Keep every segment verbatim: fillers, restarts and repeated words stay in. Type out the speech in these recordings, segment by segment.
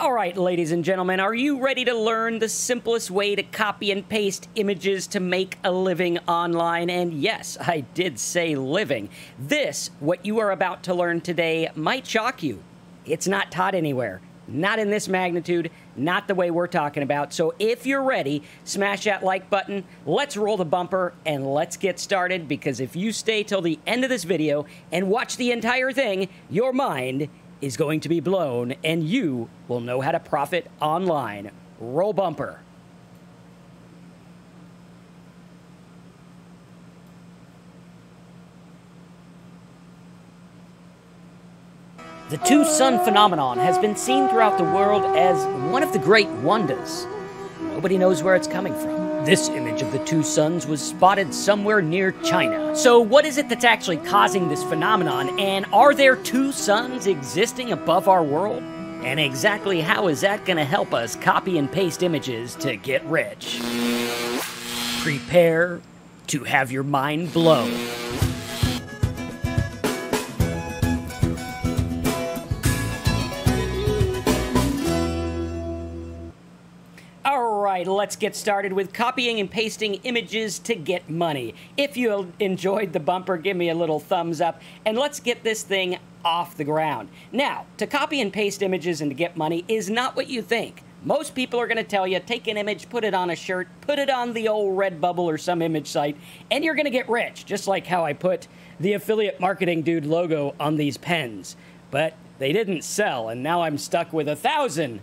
All right, ladies and gentlemen, are you ready to learn the simplest way to copy and paste images to make a living online? And yes, I did say living. This, what you are about to learn today, might shock you. It's not taught anywhere. Not in this magnitude, not the way we're talking about. So if you're ready, smash that like button, let's roll the bumper, and let's get started, because if you stay till the end of this video and watch the entire thing, your mind is going to be blown, and you will know how to profit online. Roll bumper. The two-sun phenomenon has been seen throughout the world as one of the great wonders. Nobody knows where it's coming from. This image of the two suns was spotted somewhere near China. So what is it that's actually causing this phenomenon, and are there two suns existing above our world? And exactly how is that going to help us copy and paste images to get rich? Prepare to have your mind blown. Let's get started with copying and pasting images to get money. If you enjoyed the bumper, give me a little thumbs up, and let's get this thing off the ground. Now, to copy and paste images and to get money is not what you think. Most people are going to tell you, take an image, put it on a shirt, put it on the old Redbubble or some image site, and you're going to get rich, just like how I put the affiliate marketing dude logo on these pens. But they didn't sell, and now I'm stuck with a thousand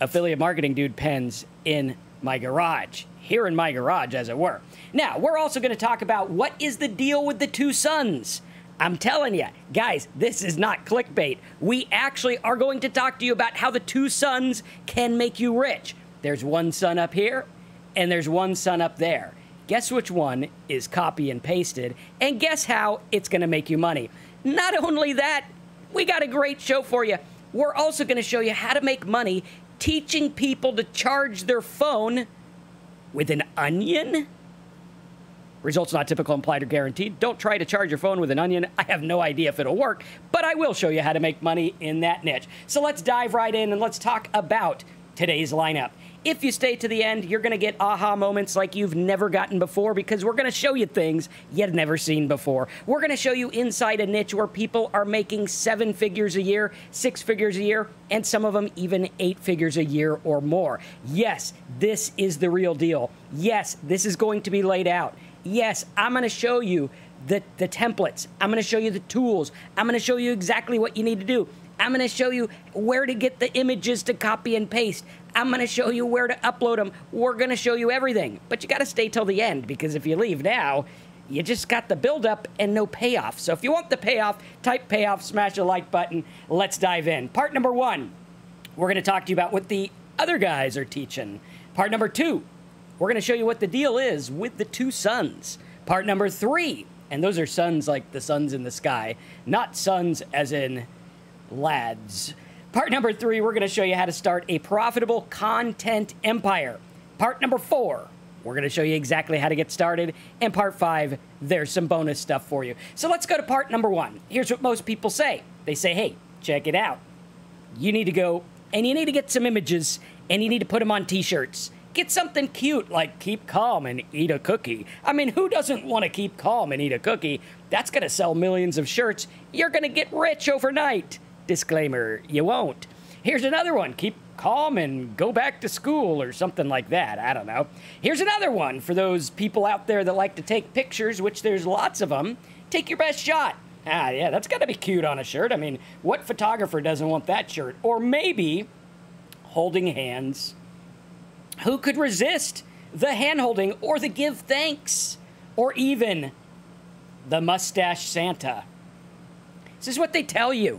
affiliate marketing dude pens in my garage, here in my garage, as it were. Now, we're also going to talk about what is the deal with the two suns. I'm telling you, guys, this is not clickbait. We actually are going to talk to you about how the two suns can make you rich. There's one sun up here, and there's one sun up there. Guess which one is copy and pasted, and guess how it's going to make you money. Not only that, we got a great show for you. We're also going to show you how to make money teaching people to charge their phone with an onion? Results not typical, implied, or guaranteed. Don't try to charge your phone with an onion. I have no idea if it'll work, but I will show you how to make money in that niche. So let's dive right in and let's talk about today's lineup. If you stay to the end, you're going to get aha moments like you've never gotten before, because we're going to show you things you've never seen before. We're going to show you inside a niche where people are making seven figures a year, six figures a year, and some of them even eight figures a year or more. Yes, this is the real deal. Yes, this is going to be laid out. Yes, I'm going to show you the, the templates. I'm going to show you the tools. I'm going to show you exactly what you need to do. I'm going to show you where to get the images to copy and paste. I'm going to show you where to upload them. We're going to show you everything. But you got to stay till the end, because if you leave now, you just got the buildup and no payoff. So if you want the payoff, type payoff, smash the like button. Let's dive in. Part number one, we're going to talk to you about what the other guys are teaching. Part number two, we're going to show you what the deal is with the two suns. Part number three, and those are suns like the suns in the sky, not suns as in lads. Part number three, we're going to show you how to start a profitable content empire. Part number four, we're going to show you exactly how to get started. And part five, there's some bonus stuff for you. So let's go to part number one. Here's what most people say. They say, hey, check it out. You need to go and you need to get some images and you need to put them on t-shirts. Get something cute like keep calm and eat a cookie. I mean, who doesn't want to keep calm and eat a cookie? That's going to sell millions of shirts. You're going to get rich overnight. Disclaimer, you won't. Here's another one. Keep calm and go back to school or something like that. I don't know. Here's another one for those people out there that like to take pictures, which there's lots of them. Take your best shot. Ah, yeah, that's got to be cute on a shirt. I mean, what photographer doesn't want that shirt? Or maybe holding hands. Who could resist the hand-holding or the give thanks or even the mustache Santa? This is what they tell you.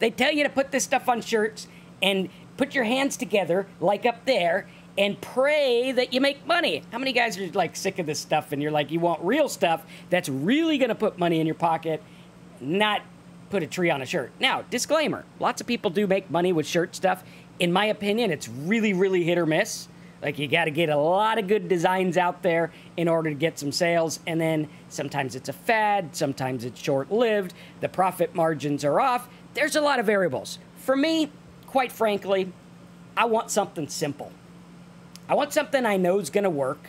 They tell you to put this stuff on shirts and put your hands together, like up there, and pray that you make money. How many guys are like sick of this stuff and you're like, you want real stuff that's really going to put money in your pocket, not put a tree on a shirt? Now, disclaimer, lots of people do make money with shirt stuff. In my opinion, it's really, really hit or miss. Like, you got to get a lot of good designs out there in order to get some sales. And then sometimes it's a fad. Sometimes it's short-lived. The profit margins are off. There's a lot of variables. For me, quite frankly, I want something simple. I want something I know is going to work,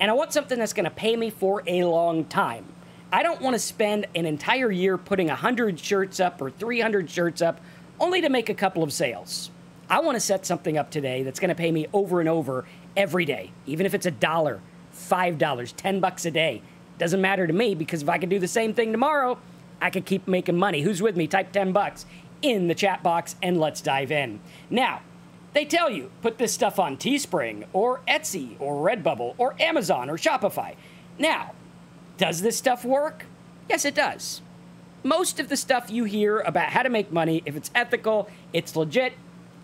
and I want something that's going to pay me for a long time. I don't want to spend an entire year putting one hundred shirts up or three hundred shirts up only to make a couple of sales. I want to set something up today that's going to pay me over and over every day, even if it's a dollar, five dollars, ten bucks a day. Doesn't matter to me, because if I can do the same thing tomorrow, I could keep making money. Who's with me? Type ten bucks in the chat box and let's dive in. Now, they tell you, put this stuff on Teespring or Etsy or Redbubble or Amazon or Shopify. Now, does this stuff work? Yes, it does. Most of the stuff you hear about how to make money, if it's ethical, it's legit,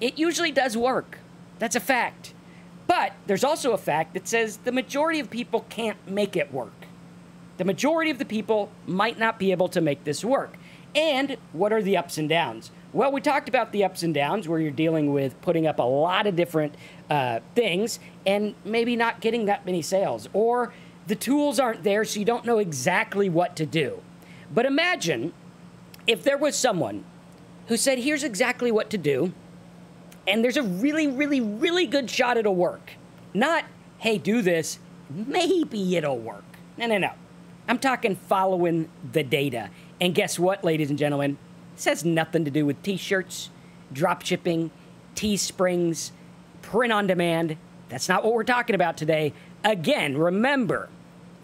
it usually does work. That's a fact. But there's also a fact that says the majority of people can't make it work. The majority of the people might not be able to make this work. And what are the ups and downs? Well, we talked about the ups and downs where you're dealing with putting up a lot of different uh, things and maybe not getting that many sales, or the tools aren't there, so you don't know exactly what to do. But imagine if there was someone who said, here's exactly what to do, and there's a really, really, really good shot it'll work. Not, hey, do this, maybe it'll work. No, no, no. I'm talking following the data. And guess what, ladies and gentlemen? This has nothing to do with t-shirts, drop shipping, Teesprings, print on demand. That's not what we're talking about today. Again, remember,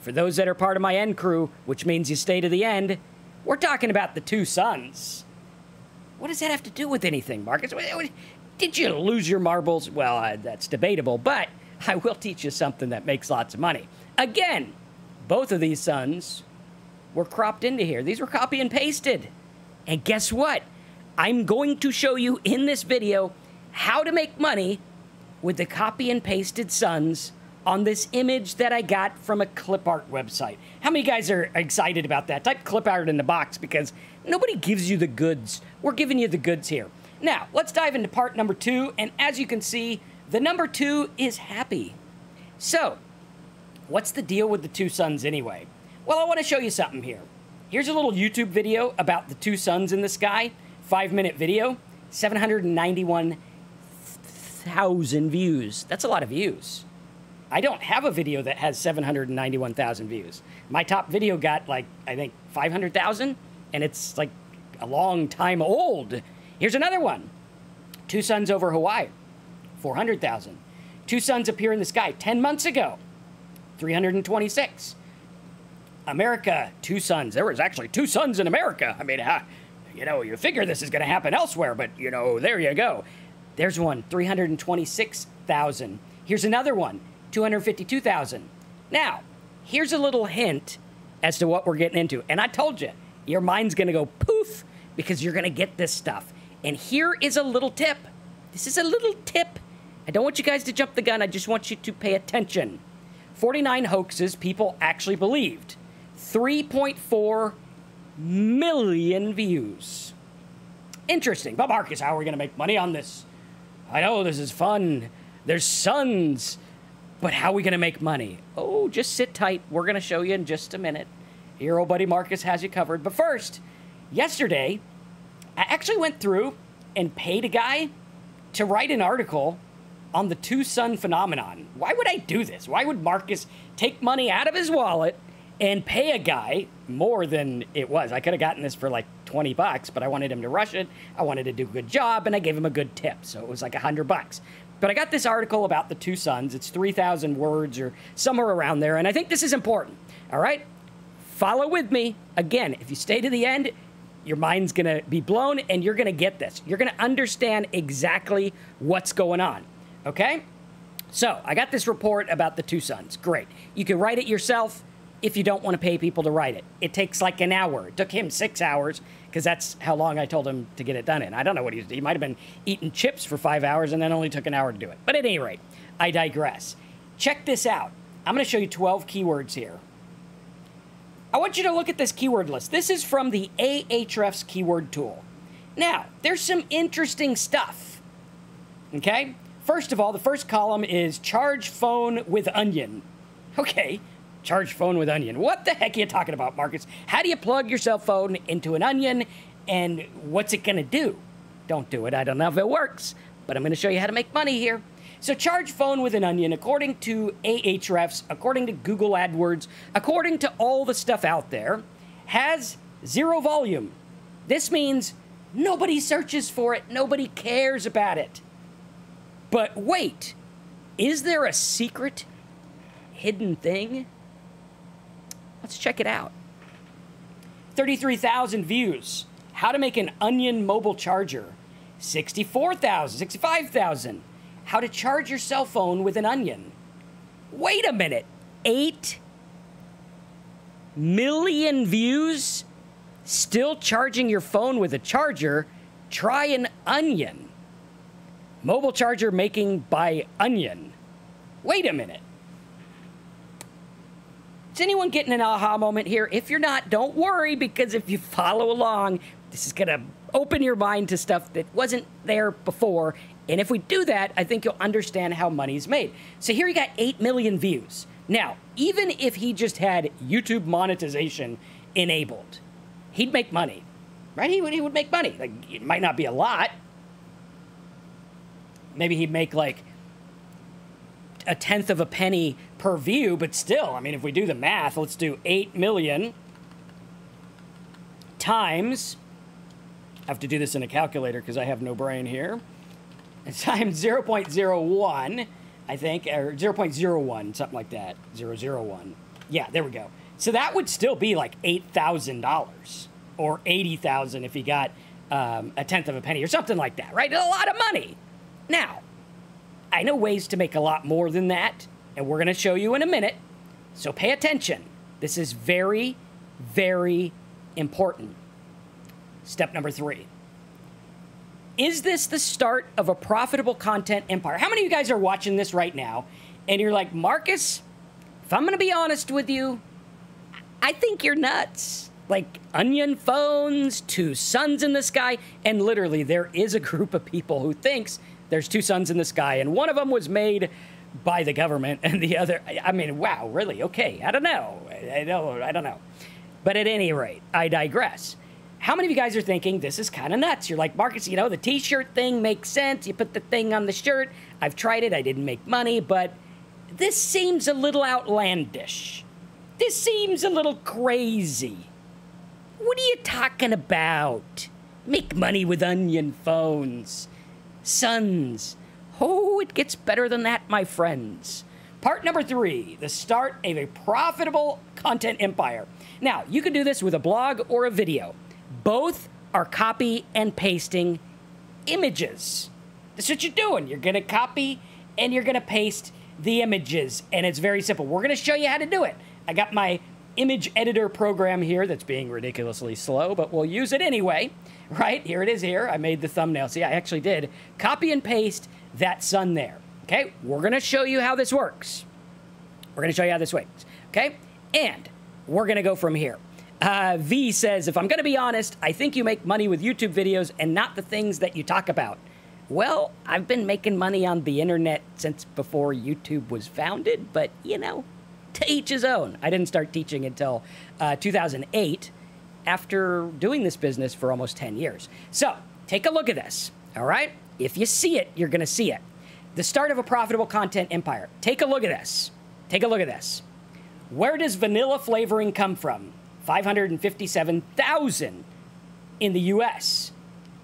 for those that are part of my end crew, which means you stay to the end, we're talking about the two sons. What does that have to do with anything, Marcus? Did you lose your marbles? Well, uh, that's debatable, but I will teach you something that makes lots of money. Again, both of these sons were cropped into here. These were copy and pasted. And guess what? I'm going to show you in this video how to make money with the copy and pasted sons on this image that I got from a clip art website. How many guys are excited about that? Type clip art in the box, because nobody gives you the goods. We're giving you the goods here. Now, let's dive into part number two. And as you can see, the number two is happy. So, what's the deal with the two sons anyway? Well, I want to show you something here. Here's a little YouTube video about the two suns in the sky. Five-minute video, seven hundred ninety-one thousand views. That's a lot of views. I don't have a video that has seven hundred ninety-one thousand views. My top video got, like, I think five hundred thousand, and it's, like, a long time old. Here's another one. Two suns over Hawaii, four hundred thousand. Two suns appear in the sky ten months ago, three hundred twenty-six. America, two suns. There was actually two suns in America. I mean, ha, you know, you figure this is going to happen elsewhere, but, you know, there you go. There's one, three hundred twenty-six thousand. Here's another one, two hundred fifty-two thousand. Now, here's a little hint as to what we're getting into. And I told you, your mind's going to go poof, because you're going to get this stuff. And here is a little tip. This is a little tip. I don't want you guys to jump the gun. I just want you to pay attention. forty-nine hoaxes people actually believed. three point four million views. Interesting. But Marcus, how are we going to make money on this? I know this is fun. There's suns. But how are we going to make money? Oh, just sit tight. We're going to show you in just a minute. Your old buddy Marcus has you covered. But first, yesterday, I actually went through and paid a guy to write an article on the two-sun phenomenon. Why would I do this? Why would Marcus take money out of his wallet and pay a guy more than it was? I could have gotten this for like twenty bucks, but I wanted him to rush it. I wanted to do a good job, and I gave him a good tip. So it was like one hundred bucks. But I got this article about the two suns. It's three thousand words or somewhere around there, and I think this is important. All right? Follow with me. Again, if you stay to the end, your mind's going to be blown, and you're going to get this. You're going to understand exactly what's going on. Okay? So, I got this report about the two suns. Great. You can write it yourself if you don't want to pay people to write it. It takes like an hour. It took him six hours because that's how long I told him to get it done in. I don't know what he was doing. He might have been eating chips for five hours and then only took an hour to do it. But at any rate, I digress. Check this out. I'm going to show you twelve keywords here. I want you to look at this keyword list. This is from the Ahrefs keyword tool. Now, there's some interesting stuff. Okay? First of all, the first column is charge phone with onion. Okay, charge phone with onion. What the heck are you talking about, Marcus? How do you plug your cell phone into an onion, and what's it going to do? Don't do it. I don't know if it works. but I'm going to show you how to make money here. So charge phone with an onion, according to Ahrefs, according to Google AdWords, according to all the stuff out there, has zero volume. This means nobody searches for it. Nobody cares about it. But wait, is there a secret hidden thing? Let's check it out. thirty-three thousand views. How to make an onion mobile charger. sixty-four thousand, sixty-five thousand. How to charge your cell phone with an onion. Wait a minute. Eight million views? Still charging your phone with a charger? Try an onion. Mobile charger making by onion. Wait a minute. Is anyone getting an aha moment here? If you're not, don't worry, because if you follow along, this is going to open your mind to stuff that wasn't there before. And if we do that, I think you'll understand how money's made. So here you got eight million views. Now, even if he just had YouTube monetization enabled, he'd make money, right? He would, he would make money. Like, it might not be a lot. Maybe he'd make like a tenth of a penny per view, but still, I mean, if we do the math, let's do eight million times, I have to do this in a calculator because I have no brain here, times zero point zero one, I think, or zero point zero one, something like that, zero zero one. Yeah, there we go. So that would still be like eight thousand dollars or eighty thousand dollars if he got um, a tenth of a penny or something like that, right? A lot of money. Now, I know ways to make a lot more than that, and we're going to show you in a minute, so pay attention. This is very, very important. Step number three. Is this the start of a profitable content empire? How many of you guys are watching this right now, and you're like, Marcus, if I'm going to be honest with you, I think you're nuts. Like, onion phones, two suns in the sky, and literally there is a group of people who thinks there's two suns in the sky, and one of them was made by the government, and the other, I mean, wow, really? Okay, I don't know. I don't, I don't know. But at any rate, I digress. How many of you guys are thinking this is kind of nuts? You're like, Marcus, you know, the t-shirt thing makes sense. You put the thing on the shirt. I've tried it. I didn't make money, but this seems a little outlandish. This seems a little crazy. What are you talking about? Make money with onion phones. Sons. Oh, it gets better than that, my friends. Part number three, the start of a profitable content empire. Now, you can do this with a blog or a video. Both are copy and pasting images. That's what you're doing. You're going to copy and you're going to paste the images, and it's very simple. We're going to show you how to do it. I got my image editor program here that's being ridiculously slow, but we'll use it anyway. Right, here it is here. I made the thumbnail. See, I actually did copy and paste that sun there. Okay, we're going to show you how this works. We're going to show you how this works. Okay, and we're going to go from here. Uh, V says, if I'm going to be honest, I think you make money with YouTube videos and not the things that you talk about. Well, I've been making money on the internet since before YouTube was founded, but, you know, to each his own. I didn't start teaching until uh, two thousand eight. After doing this business for almost ten years. So take a look at this, all right? If you see it, you're gonna see it. The start of a profitable content empire. Take a look at this. Take a look at this. Where does vanilla flavoring come from? five hundred fifty-seven thousand in the U S,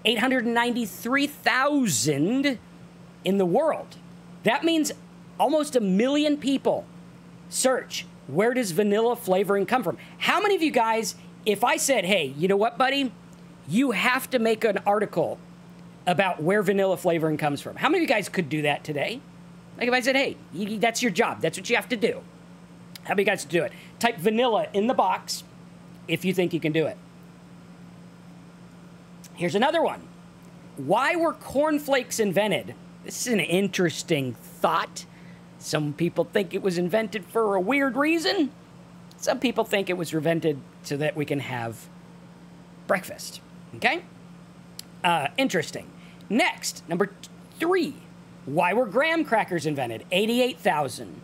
eight hundred ninety-three thousand in the world. That means almost a million people search, where does vanilla flavoring come from? How many of you guys, if I said, hey, you know what, buddy? You have to make an article about where vanilla flavoring comes from. How many of you guys could do that today? Like if I said, hey, you, that's your job. That's what you have to do. How many of you guys do it? Type vanilla in the box if you think you can do it. Here's another one. Why were cornflakes invented? This is an interesting thought. Some people think it was invented for a weird reason. Some people think it was invented so that we can have breakfast, okay? Uh, interesting. Next, number three, why were graham crackers invented? eighty-eight thousand.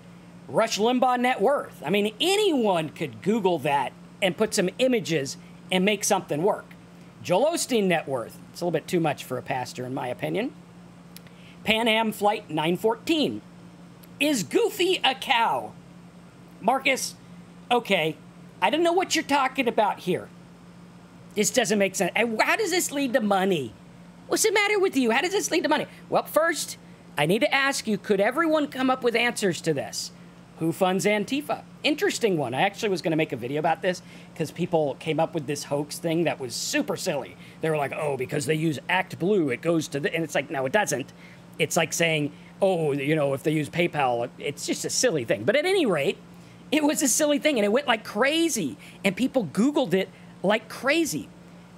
Rush Limbaugh net worth. I mean, anyone could Google that and put some images and make something work. Joel Osteen net worth. It's a little bit too much for a pastor, in my opinion. Pan Am Flight nine fourteen. Is Goofy a cow? Marcus, okay, I don't know what you're talking about here. This doesn't make sense. How does this lead to money? What's the matter with you? How does this lead to money? Well, first, I need to ask you, could everyone come up with answers to this? Who funds Antifa? Interesting one. I actually was going to make a video about this because people came up with this hoax thing that was super silly. They were like, oh, because they use Act Blue, it goes to the... And it's like, no, it doesn't. It's like saying, oh, you know, if they use PayPal, it's just a silly thing. But at any rate, it was a silly thing, and it went like crazy. And people Googled it like crazy.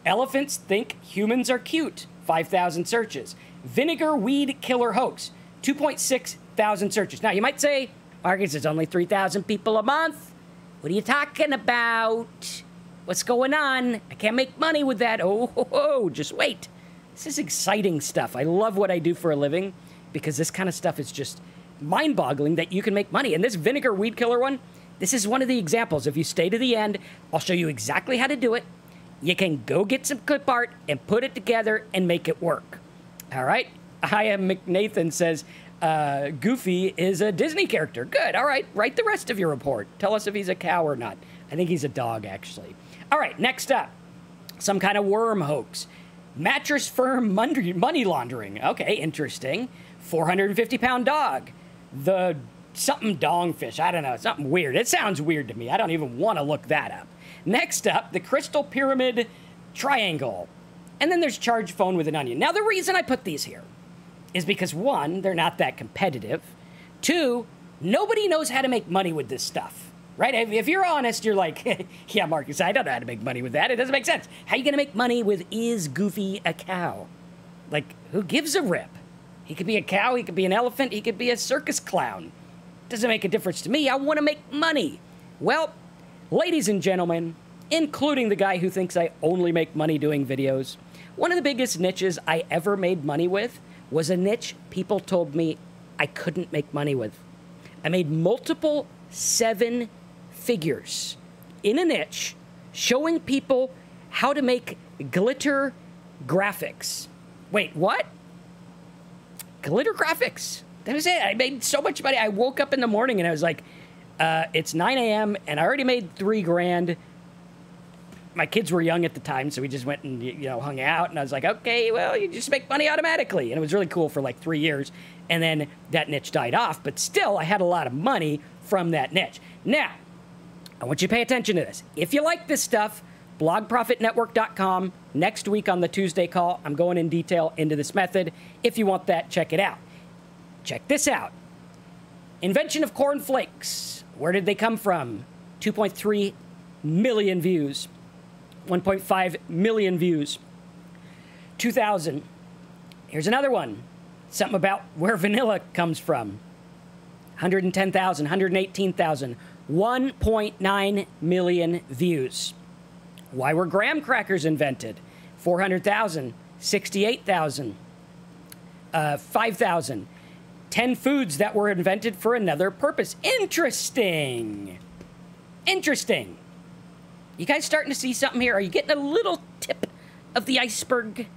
Elephants think humans are cute. five thousand searches. Vinegar weed killer hoax. two point six thousand searches. Now, you might say... Marcus, there's only three thousand people a month. What are you talking about? What's going on? I can't make money with that. Oh, ho, ho, just wait. This is exciting stuff. I love what I do for a living because this kind of stuff is just mind-boggling that you can make money. And this vinegar weed killer one, this is one of the examples. If you stay to the end, I'll show you exactly how to do it. You can go get some clip art and put it together and make it work. All right? I am McNathan says... Uh, Goofy is a Disney character. Good. All right. Write the rest of your report. Tell us if he's a cow or not. I think he's a dog, actually. All right. Next up, some kind of worm hoax. Mattress firm money laundering. Okay. Interesting. four hundred fifty pound dog. The something dongfish. I don't know. Something weird. It sounds weird to me. I don't even want to look that up. Next up, the crystal pyramid triangle. And then there's charge phone with an onion. Now, the reason I put these here is because, one, they're not that competitive. Two, nobody knows how to make money with this stuff, right? If, if you're honest, you're like, yeah, Marcus, I don't know how to make money with that. It doesn't make sense. How are you going to make money with is Goofy a cow? Like, who gives a rip? He could be a cow. He could be an elephant. He could be a circus clown. Doesn't make a difference to me. I want to make money. Well, ladies and gentlemen, including the guy who thinks I only make money doing videos, one of the biggest niches I ever made money with was a niche people told me I couldn't make money with. I made multiple seven figures in a niche showing people how to make glitter graphics. Wait, what? Glitter graphics. That was it. I made so much money. I woke up in the morning and I was like, uh, it's nine A M and I already made three grand. My kids were young at the time, so we just went and, you know, hung out. And I was like, okay, well, you just make money automatically. And it was really cool for like three years. And then that niche died off. But still, I had a lot of money from that niche. Now, I want you to pay attention to this. If you like this stuff, blog profit network dot com. Next week on the Tuesday call, I'm going in detail into this method. If you want that, check it out. Check this out. Invention of corn flakes. Where did they come from? two point three million views. one point five million views. two thousand. Here's another one. Something about where vanilla comes from. one hundred ten thousand, one hundred eighteen thousand, one point nine million views. Why were graham crackers invented? four hundred thousand, sixty-eight thousand, uh, five thousand. ten foods that were invented for another purpose. Interesting. Interesting. You guys starting to see something here? Are you getting a little tip of the iceberg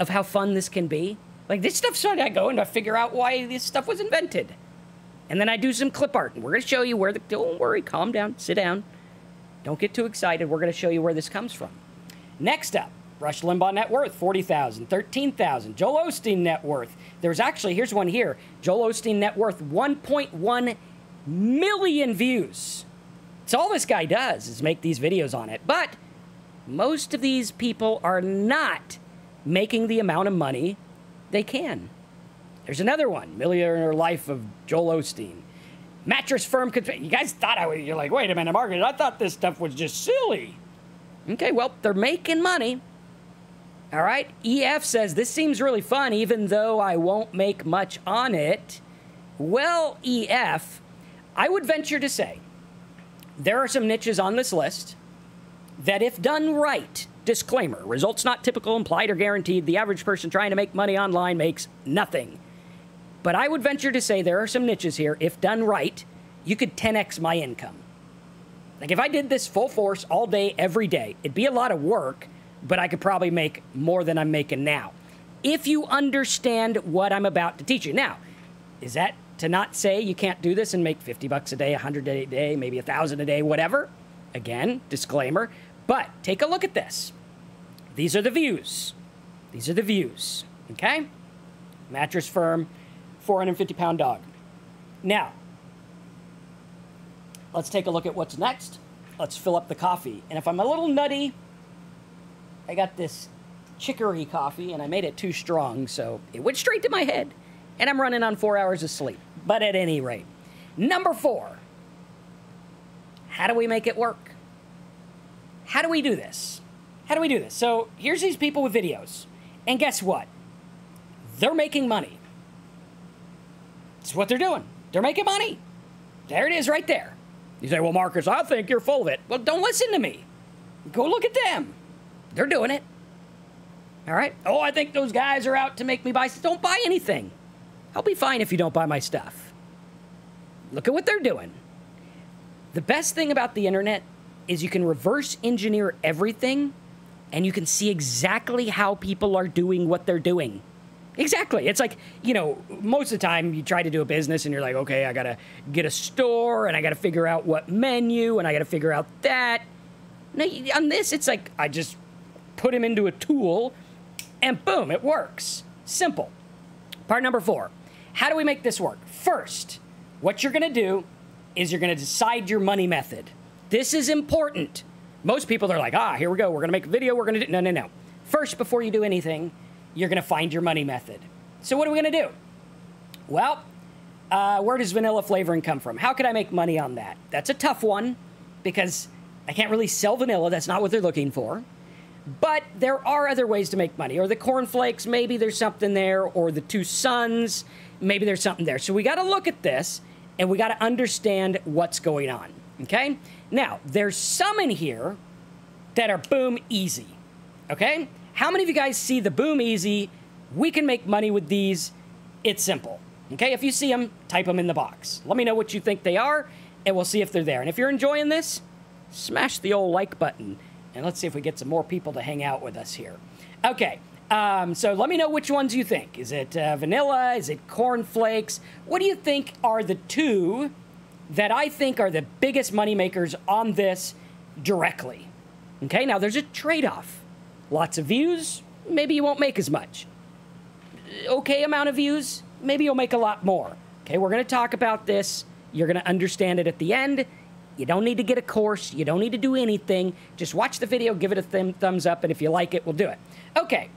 of how fun this can be? Like, this stuff's fun. I go and I figure out why this stuff was invented. And then I do some clip art. And we're going to show you where the... Don't worry. Calm down. Sit down. Don't get too excited. We're going to show you where this comes from. Next up, Rush Limbaugh net worth, forty thousand, thirteen thousand. Joel Osteen net worth. There's actually... Here's one here. Joel Osteen net worth, one point one million views. So all this guy does is make these videos on it. But most of these people are not making the amount of money they can. There's another one, Millionaire Life of Joel Osteen. Mattress firm... You guys thought I was... You're like, wait a minute, Marcus, I thought this stuff was just silly. Okay, well, they're making money. All right? E F says, this seems really fun, even though I won't make much on it. Well, E F, I would venture to say... There are some niches on this list that, if done right, disclaimer, results not typical, implied, or guaranteed, the average person trying to make money online makes nothing. But I would venture to say there are some niches here, if done right, you could ten X my income. Like, if I did this full force all day, every day, it'd be a lot of work, but I could probably make more than I'm making now. if you understand what I'm about to teach you. Now, is that to not say you can't do this and make fifty bucks a day, a hundred a day, maybe a thousand a day, whatever? Again, disclaimer, but take a look at this. These are the views. These are the views, okay? Mattress Firm, four hundred fifty pound dog. Now, let's take a look at what's next. Let's fill up the coffee. And if I'm a little nutty, I got this chicory coffee and I made it too strong, so it went straight to my head. And I'm running on four hours of sleep. But at any rate, number four, how do we make it work? How do we do this? How do we do this? So here's these people with videos. And guess what? They're making money. That's what they're doing. They're making money. There it is right there. You say, well, Marcus, I think you're full of it. Well, don't listen to me. Go look at them. They're doing it. All right? Oh, I think those guys are out to make me buy. Don't buy anything. I'll be fine if you don't buy my stuff. Look at what they're doing. The best thing about the internet is you can reverse engineer everything and you can see exactly how people are doing what they're doing. Exactly. It's like, you know, most of the time you try to do a business and you're like, okay, I got to get a store and I got to figure out what menu and I got to figure out that. Now, on this, it's like I just put him into a tool and boom, it works. Simple. Part number four. How do we make this work? First, what you're going to do is you're going to decide your money method. This is important. Most people are like, ah, here we go. We're going to make a video. We're going to do. No, no, no. First, before you do anything, you're going to find your money method. So what are we going to do? Well, uh, where does vanilla flavoring come from? How could I make money on that? That's a tough one because I can't really sell vanilla. That's not what they're looking for. But there are other ways to make money. Or the cornflakes, maybe there's something there. Or the two suns, maybe there's something there. So we got to look at this and we got to understand what's going on. Okay? Now, there's some in here that are boom easy. Okay? How many of you guys see the boom easy? We can make money with these. It's simple. Okay, if you see them, type them in the box. Let me know what you think they are, and we'll see if they're there. And if you're enjoying this, smash the old like button. And let's see if we get some more people to hang out with us here. Okay, um, so let me know which ones you think. Is it uh, vanilla? Is it cornflakes? What do you think are the two that I think are the biggest money makers on this directly? Okay, now there's a trade-off. Lots of views, maybe you won't make as much. Okay amount of views, maybe you'll make a lot more. Okay, we're going to talk about this. You're going to understand it at the end. You don't need to get a course. You don't need to do anything. Just watch the video, give it a th thumbs up, and if you like it, we'll do it. Okay,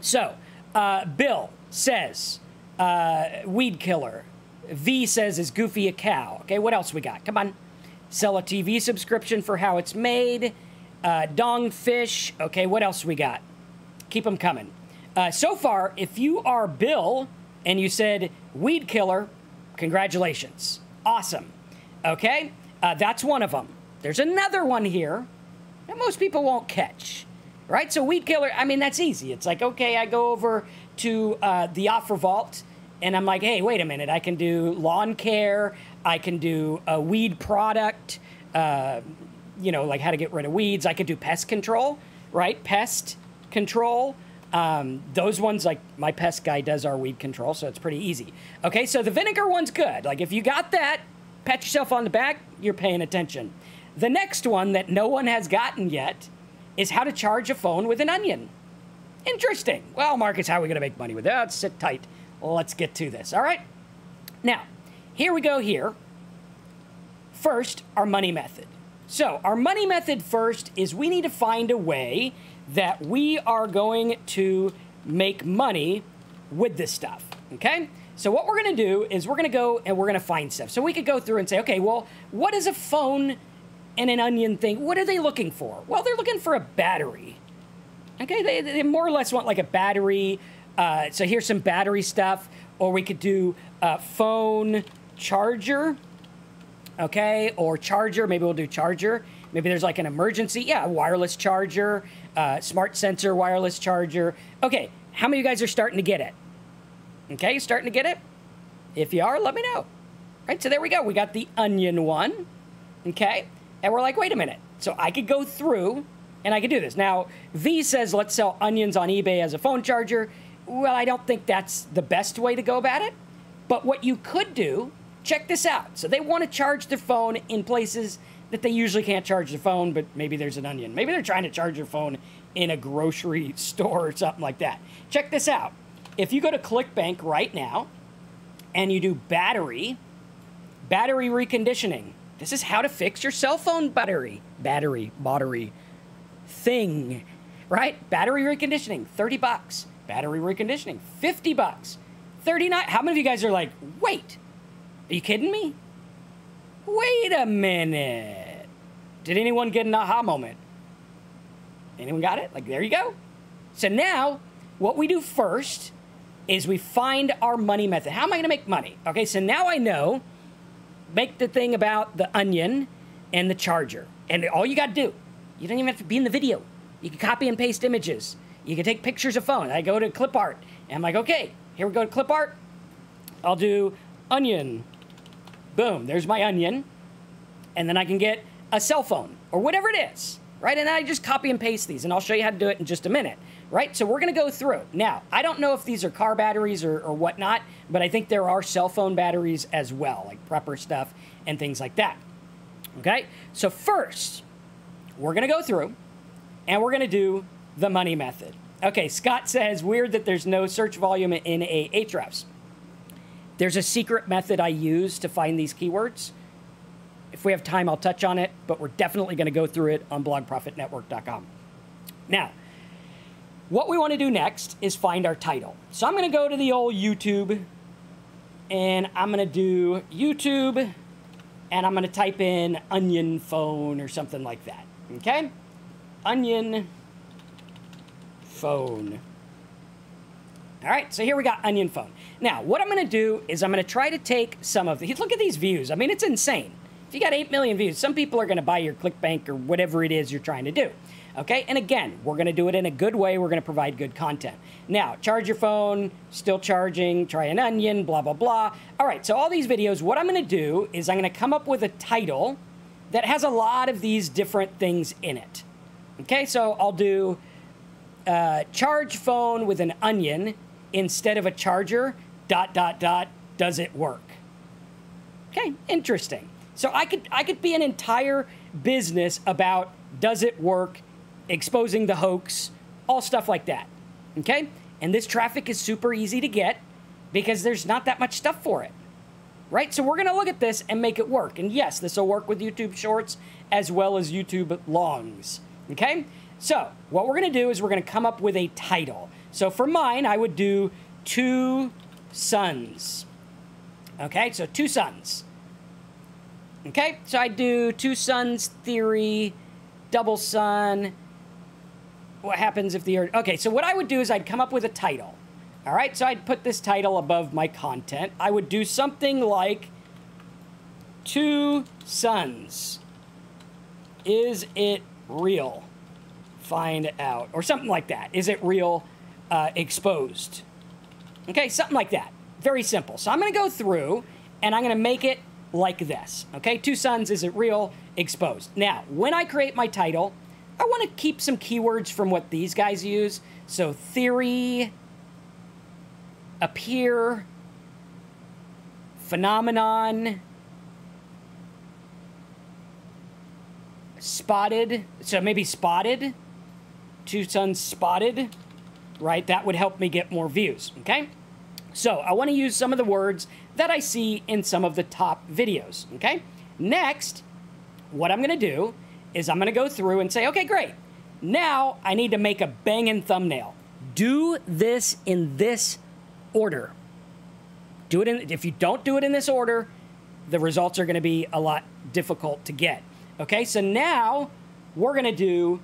so uh, Bill says, uh, weed killer. V says, is Goofy a cow? Okay, what else we got? Come on. Sell a T V subscription for how it's made. Uh, dong fish. Okay, what else we got? Keep them coming. Uh, so far, if you are Bill and you said weed killer, congratulations. Awesome. Okay, uh, that's one of them. There's another one here that most people won't catch, right? So weed killer, I mean, that's easy. It's like, okay, I go over to uh, the offer vault and I'm like, hey, wait a minute. I can do lawn care. I can do a weed product, uh, you know, like how to get rid of weeds. I could do pest control, right? Pest control. Um, those ones, like my pest guy does our weed control, so it's pretty easy. Okay, so the vinegar one's good. Like if you got that, pat yourself on the back, you're paying attention. The next one that no one has gotten yet is how to charge a phone with an onion. Interesting. Well, Marcus, how are we going to make money with that? Sit tight. Let's get to this. All right. Now, here we go here. First, our money method. So our money method first is we need to find a way that we are going to make money with this stuff, okay? So what we're going to do is we're going to go and we're going to find stuff. So we could go through and say, okay, well, what is a phone and an onion thing? What are they looking for? Well, they're looking for a battery, okay? They, they more or less want like a battery. Uh, so here's some battery stuff, or we could do a phone charger. Okay, or charger. Maybe we'll do charger. Maybe there's like an emergency. Yeah, wireless charger, uh, smart sensor, wireless charger. Okay, how many of you guys are starting to get it? Okay, starting to get it? If you are, let me know. Right, so there we go. We got the onion one. Okay, and we're like, wait a minute. So I could go through and I could do this. Now, V says, let's sell onions on eBay as a phone charger. well, I don't think that's the best way to go about it. But what you could do, check this out. So they want to charge their phone in places that they usually can't charge their phone, but maybe there's an onion. Maybe they're trying to charge your phone in a grocery store or something like that. Check this out. If you go to ClickBank right now and you do battery, battery reconditioning. This is how to fix your cell phone battery. Battery, battery thing, right? Battery reconditioning, thirty bucks. Battery reconditioning, fifty bucks. thirty-nine, how many of you guys are like, wait, are you kidding me? Wait a minute. Did anyone get an aha moment? Anyone got it? Like, there you go. So now what we do first is we find our money method. How am I gonna make money? Okay, so now I know, make the thing about the onion and the charger. And all you gotta do, you don't even have to be in the video. You can copy and paste images. You can take pictures of phone. I go to clip art and I'm like, okay, here we go to clip art. I'll do onion. Boom, there's my onion. And then I can get a cell phone or whatever it is, right? And I just copy and paste these, and I'll show you how to do it in just a minute, right? So we're gonna go through. Now, I don't know if these are car batteries or, or whatnot, but I think there are cell phone batteries as well, like prepper stuff and things like that, okay? So first, we're gonna go through and we're gonna do the money method. Okay, Scott says, weird that there's no search volume in a Ahrefs. There's a secret method I use to find these keywords. If we have time, I'll touch on it, but we're definitely gonna go through it on blog profit network dot com. Now, what we wanna do next is find our title. So I'm gonna go to the old YouTube, and I'm gonna do YouTube, and I'm gonna type in onion phone or something like that, okay? Onion phone. All right, so here we got onion phone. Now, what I'm gonna do is I'm gonna try to take some of these. Look at these views. I mean, it's insane. If you got eight million views, some people are gonna buy your ClickBank or whatever it is you're trying to do, okay? And again, we're gonna do it in a good way. We're gonna provide good content. Now, charge your phone, still charging, try an onion, blah, blah, blah. All right, so all these videos, what I'm gonna do is I'm gonna come up with a title that has a lot of these different things in it, okay? So I'll do uh, charge phone with an onion instead of a charger, dot, dot, dot, does it work? Okay, interesting. So I could, I could be an entire business about does it work, exposing the hoax, all stuff like that, okay? And this traffic is super easy to get because there's not that much stuff for it, right? So we're gonna look at this and make it work. And yes, this will work with YouTube Shorts as well as YouTube Longs, okay? So what we're gonna do is we're gonna come up with a title. So for mine, I would do two sons. Okay, so two sons. Okay, so I do two sons theory, double son. What happens if the earth? Okay, so what I would do is I'd come up with a title. All right, so I'd put this title above my content. I would do something like two sons. Is it real? Find out, or something like that. Is it real? Uh, exposed. Okay, something like that. Very simple. So I'm gonna go through and I'm gonna make it like this. Okay, two sons, is it real? Exposed. Now, when I create my title, I wanna keep some keywords from what these guys use. So theory, appear, phenomenon, spotted. So maybe spotted, two sons spotted. Right, that would help me get more views, okay? So I wanna use some of the words that I see in some of the top videos, okay? Next, what I'm gonna do is I'm gonna go through and say, okay, great. Now I need to make a banging thumbnail. Do this in this order. Do it in, if you don't do it in this order, the results are gonna be a lot difficult to get, okay? So now we're gonna do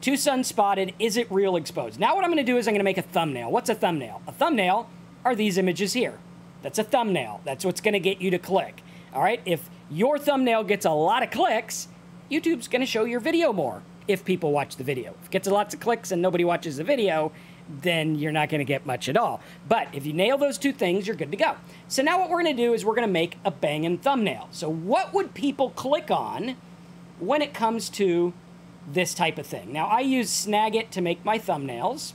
two sons spotted, is it real exposed? Now what I'm gonna do is I'm gonna make a thumbnail. What's a thumbnail? A thumbnail are these images here. That's a thumbnail. That's what's gonna get you to click. All right, if your thumbnail gets a lot of clicks, YouTube's gonna show your video more if people watch the video. If it gets lots of clicks and nobody watches the video, then you're not gonna get much at all. But if you nail those two things, you're good to go. So now what we're gonna do is we're gonna make a banging thumbnail. So what would people click on when it comes to this type of thing? Now I use Snagit to make my thumbnails,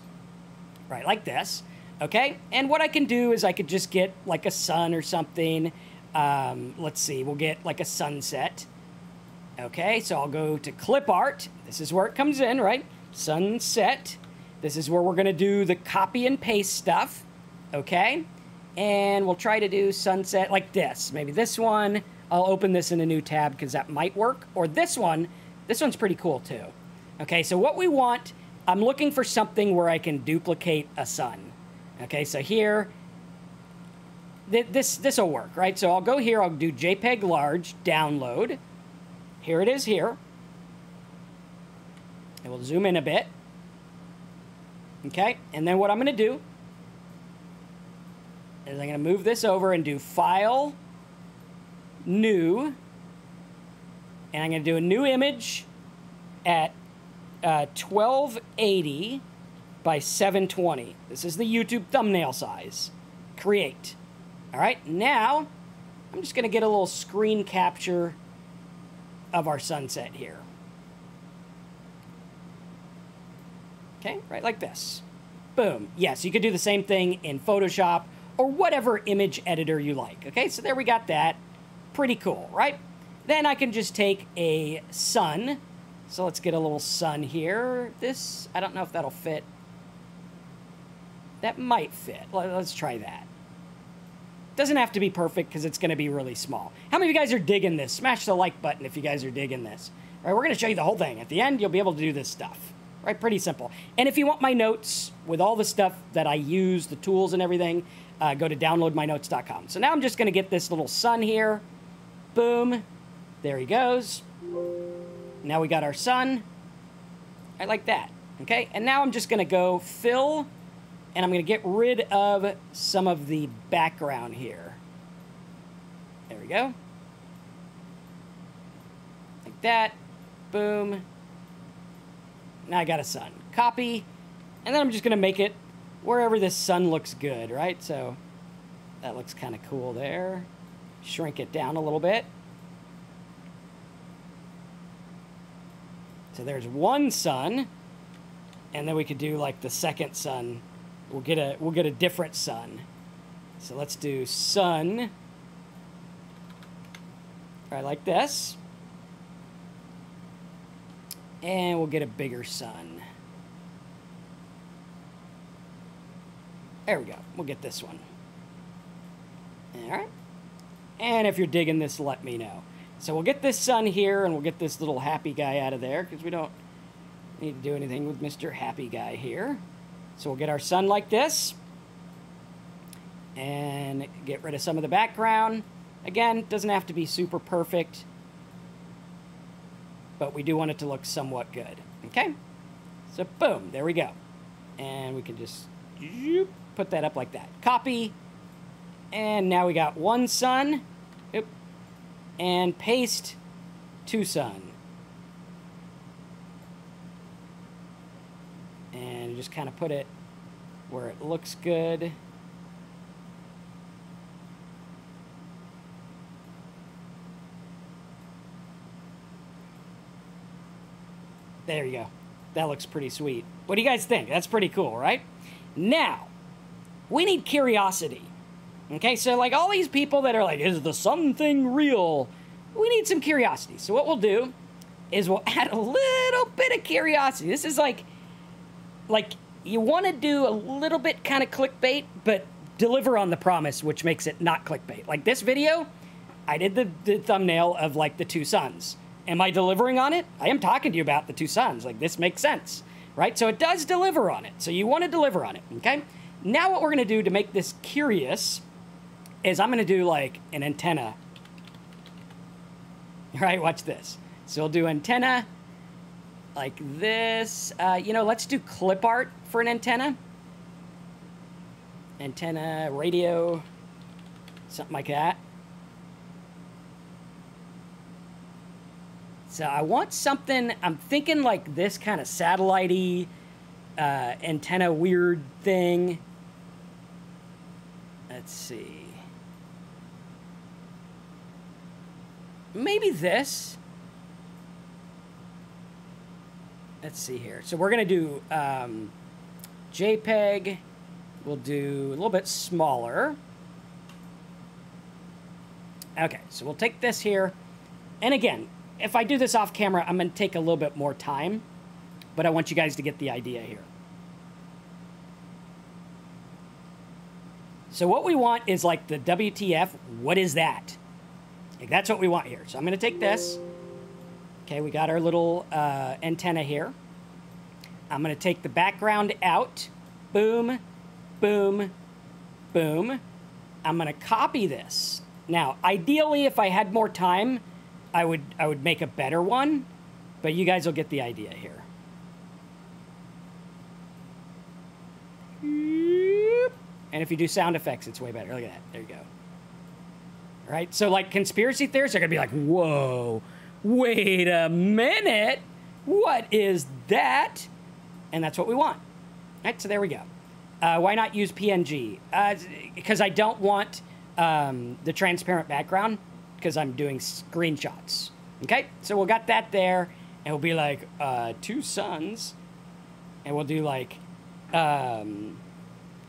right, like this, okay? And what I can do is I could just get like a sun or something. Um, let's see, we'll get like a sunset. Okay, so I'll go to clip art. This is where it comes in, right? Sunset. This is where we're gonna do the copy and paste stuff, okay? And we'll try to do sunset like this. Maybe this one. I'll open this in a new tab because that might work. Or this one. This one's pretty cool too. Okay, so what we want, I'm looking for something where I can duplicate a sun. Okay, so here, th this this'll work, right? So I'll go here, I'll do JPEG large, download. Here it is here. And we'll zoom in a bit. Okay, and then what I'm gonna do is I'm gonna move this over and do file, new, and I'm gonna do a new image at uh, twelve eighty by seven twenty. This is the YouTube thumbnail size. Create. All right, now I'm just gonna get a little screen capture of our sunset here. Okay, right like this. Boom. Yes, you could do the same thing in Photoshop or whatever image editor you like. Okay, so there we got that. Pretty cool, right? Then I can just take a sun. So let's get a little sun here. This, I don't know if that'll fit. That might fit. Let's try that. Doesn't have to be perfect because it's going to be really small. How many of you guys are digging this? Smash the like button if you guys are digging this. All right, we're going to show you the whole thing. At the end, you'll be able to do this stuff. Right, pretty simple. And if you want my notes with all the stuff that I use, the tools and everything, uh, go to download my notes dot com. So now I'm just going to get this little sun here. Boom. There he goes. Now we got our sun. I like that. Okay, and now I'm just going to go fill, and I'm going to get rid of some of the background here. There we go. Like that. Boom. Now I got a sun. Copy. And then I'm just going to make it wherever this sun looks good, right? So that looks kind of cool there. Shrink it down a little bit. So there's one sun. And then we could do like the second sun. We'll get a we'll get a different sun. So let's do sun. All right, like this. And we'll get a bigger sun. There we go. We'll get this one. All right. And if you're digging this, let me know. So we'll get this sun here, and we'll get this little happy guy out of there, because we don't need to do anything with Mister Happy Guy here. So we'll get our sun like this. And get rid of some of the background. Again, doesn't have to be super perfect, but we do want it to look somewhat good. Okay? So boom, there we go. And we can just put that up like that. Copy. And now we got one sun. Oop. And paste two sun. And just kind of put it where it looks good. There you go. That looks pretty sweet. What do you guys think? That's pretty cool, right? Now, we need curiosity. Okay, so like all these people that are like, is the sun thing real? We need some curiosity. So what we'll do is we'll add a little bit of curiosity. This is like, like you want to do a little bit kind of clickbait, but deliver on the promise, which makes it not clickbait. Like this video, I did the, the thumbnail of like the two suns. Am I delivering on it? I am talking to you about the two suns. Like, this makes sense, right? So it does deliver on it. So you want to deliver on it, okay? Now what we're going to do to make this curious is I'm going to do, like, an antenna. All right, watch this. So we'll do antenna like this. Uh, you know, let's do clip art for an antenna. Antenna, radio, something like that. So I want something, I'm thinking like this kind of satellite-y, uh, antenna weird thing. Let's see. Maybe this. Let's see here. So we're going to do um, JPEG We'll do a little bit smaller. Okay, so we'll take this here. And again, if I do this off camera, I'm going to take a little bit more time, but I want you guys to get the idea here. So what we want is like the W T F, what is that? Like that's what we want here. So I'm going to take this. Okay, we got our little uh, antenna here. I'm going to take the background out. Boom, boom, boom. I'm going to copy this. Now, ideally, if I had more time, I would I would make a better one, but you guys will get the idea here. And if you do sound effects, it's way better. Look at that. There you go. All right. So, like, conspiracy theorists are going to be like, whoa, wait a minute. What is that? And that's what we want. All right. So there we go. Uh, why not use P N G? Uh, because I don't want um, the transparent background, because I'm doing screenshots. Okay, so we'll got that there, and we'll be like uh, two suns, and we'll do like um,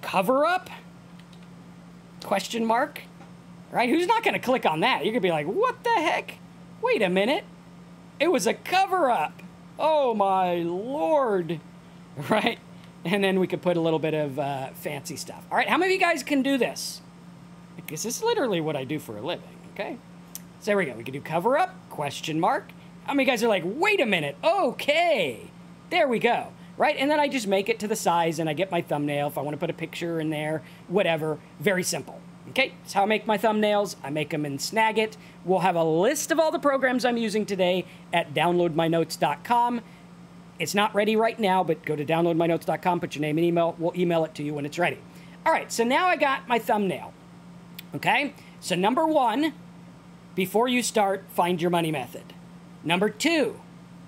cover up question mark, right? Who's not gonna click on that? You're gonna be like, what the heck? Wait a minute, it was a cover up. Oh my Lord, right? And then we could put a little bit of uh, fancy stuff. All right, how many of you guys can do this? Because this is literally what I do for a living. Okay. So there we go. We can do cover up, question mark. How many guys are like, wait a minute. Okay. There we go. Right? And then I just make it to the size and I get my thumbnail. If I want to put a picture in there, whatever. Very simple. Okay. That's how I make my thumbnails. I make them in Snagit. We'll have a list of all the programs I'm using today at download my notes dot com. It's not ready right now, but go to download my notes dot com, put your name and email. We'll email it to you when it's ready. All right. So now I got my thumbnail. Okay. So number one, before you start, find your money method. Number two,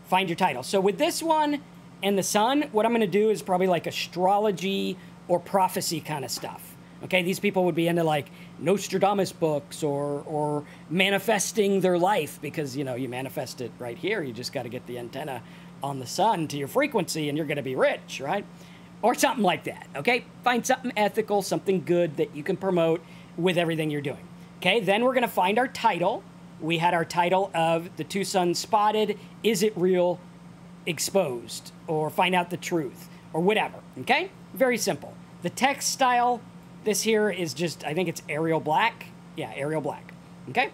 find your title. So with this one and the sun, what I'm going to do is probably like astrology or prophecy kind of stuff. Okay, these people would be into like Nostradamus books or or manifesting their life, because, you know, you manifest it right here. You just got to get the antenna on the sun to your frequency and you're going to be rich, right? Or something like that, okay? Find something ethical, something good that you can promote with everything you're doing. Okay, then we're going to find our title. We had our title of The Two Suns Spotted, Is It Real, Exposed, or Find Out the Truth, or whatever. Okay, very simple. The text style, this here is just, I think it's Arial Black. Yeah, Arial Black. Okay,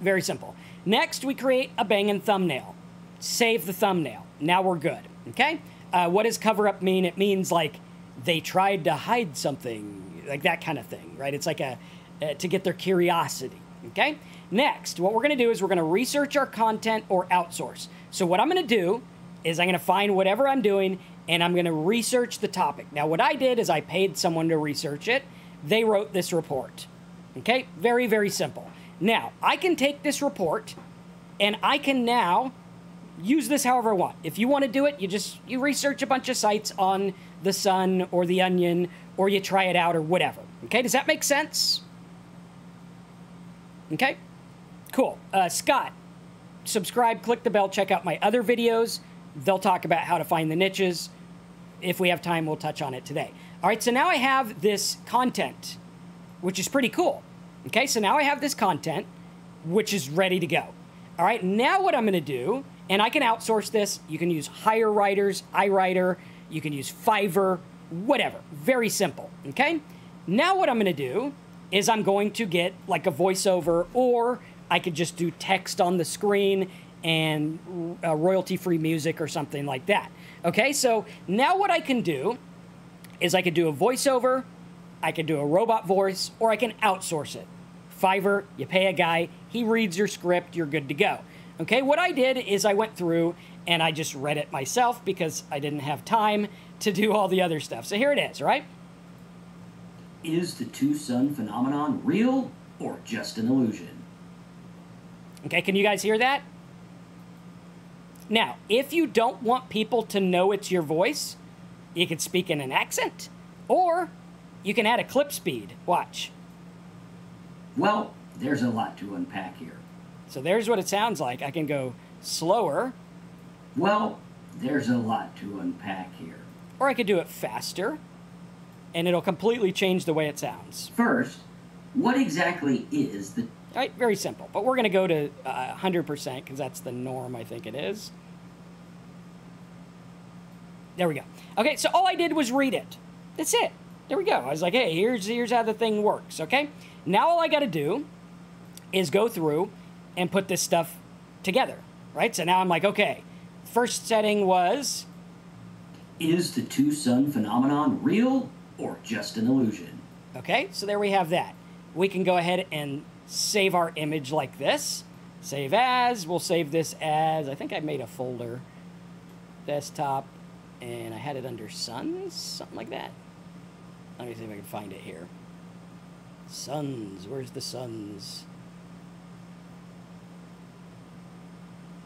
very simple. Next, we create a banging thumbnail. Save the thumbnail. Now we're good. Okay, uh, what does cover up mean? It means like they tried to hide something, like that kind of thing, right? It's like a... Uh, to get their curiosity, okay? Next, what we're going to do is we're going to research our content or outsource. So what I'm going to do is I'm going to find whatever I'm doing, and I'm going to research the topic. Now, what I did is I paid someone to research it. They wrote this report, okay? Very, very simple. Now, I can take this report, and I can now use this however I want. If you want to do it, you just you research a bunch of sites on The Sun or The Onion, or you try it out or whatever, okay? Does that make sense? Okay, cool. Uh, Scott, subscribe, click the bell, check out my other videos. They'll talk about how to find the niches. If we have time, we'll touch on it today. All right, so now I have this content, which is pretty cool. Okay, so now I have this content, which is ready to go. All right, now what I'm going to do, and I can outsource this. You can use Hire Writers, iWriter. You can use Fiverr, whatever. Very simple, okay? Now what I'm going to do is I'm going to get like a voiceover, or I could just do text on the screen and uh, royalty-free music or something like that. Okay, so now what I can do is I could do a voiceover, I could do a robot voice, or I can outsource it. Fiverr, you pay a guy, he reads your script, you're good to go. Okay, what I did is I went through and I just read it myself because I didn't have time to do all the other stuff. So here it is, right? Is the two-sun phenomenon real or just an illusion? Okay, can you guys hear that? Now, if you don't want people to know it's your voice, you can speak in an accent, or you can add a clip speed. Watch. Well, there's a lot to unpack here. So there's what it sounds like. I can go slower. Well, there's a lot to unpack here. Or I could do it faster. and it'll completely change the way it sounds. First, what exactly is the... All right, very simple, but we're going to go to uh, one hundred percent because that's the norm, I think it is. There we go. Okay, so all I did was read it. That's it. There we go. I was like, hey, here's, here's how the thing works, okay? Now all I got to do is go through and put this stuff together, right? So now I'm like, okay, first setting was... Is the two-sun phenomenon real or just an illusion? Okay, so there we have that. We can go ahead and save our image like this. Save as. We'll save this as, I think I made a folder, desktop, and I had it under suns, something like that. Let me see if I can find it here. Suns, where's the suns?